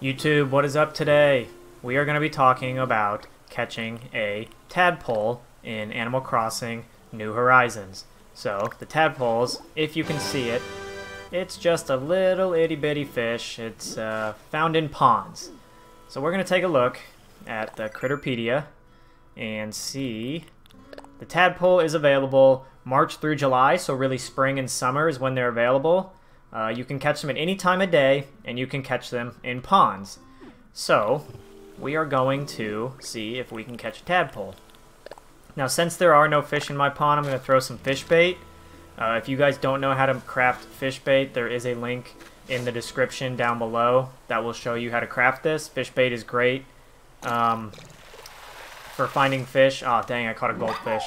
YouTube, what is up today? We are going to be talking about catching a tadpole in Animal Crossing New Horizons. So, the tadpoles, if you can see it, it's just a little itty-bitty fish. It's found in ponds. So we're going to take a look at the Critterpedia and see. The tadpole is available March through July, so really spring and summer is when they're available. You can catch them at any time of day, and you can catch them in ponds. So, we are going to see if we can catch a tadpole. Now, since there are no fish in my pond, I'm going to throw some fish bait. If you guys don't know how to craft fish bait, there is a link in the description down below that will show you how to craft this. Fish bait is great for finding fish. Oh, dang, I caught a goldfish.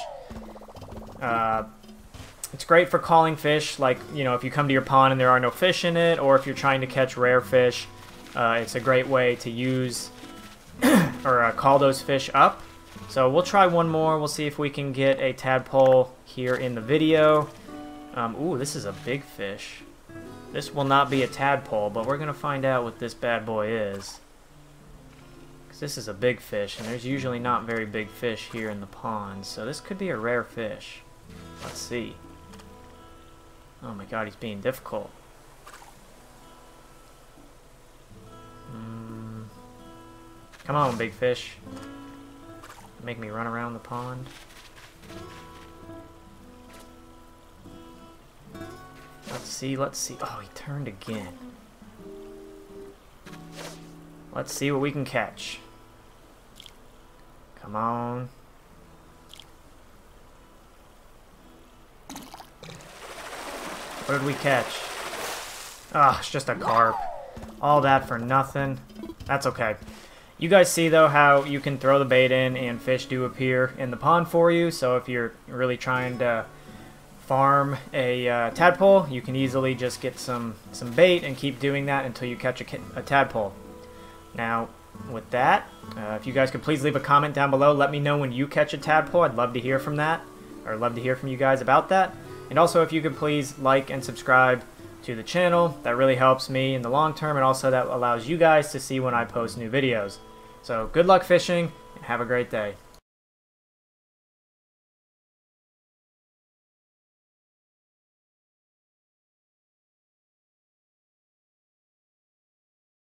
It's great for calling fish, like, you know, if you come to your pond and there are no fish in it, or if you're trying to catch rare fish, it's a great way to use or call those fish up. So we'll try one more. We'll see if we can get a tadpole here in the video. Ooh, this is a big fish. This will not be a tadpole, but we're going to find out what this bad boy is. Because this is a big fish, and there's usually not very big fish here in the pond, so this could be a rare fish. Let's see. Oh my god, he's being difficult. Come on, big fish. Make me run around the pond. Let's see, let's see. Oh, he turned again. Let's see what we can catch. Come on. What did we catch? Ah, it's just a carp. All that for nothing. That's okay. You guys see, though, how you can throw the bait in and fish do appear in the pond for you. So if you're really trying to farm a tadpole, you can easily just get some bait and keep doing that until you catch a tadpole. Now, with that, if you guys could please leave a comment down below. Let me know when you catch a tadpole. I'd love to hear from that, or love to hear from you guys about that. And also, if you could please like and subscribe to the channel, that really helps me in the long term, and also that allows you guys to see when I post new videos. So good luck fishing, and have a great day.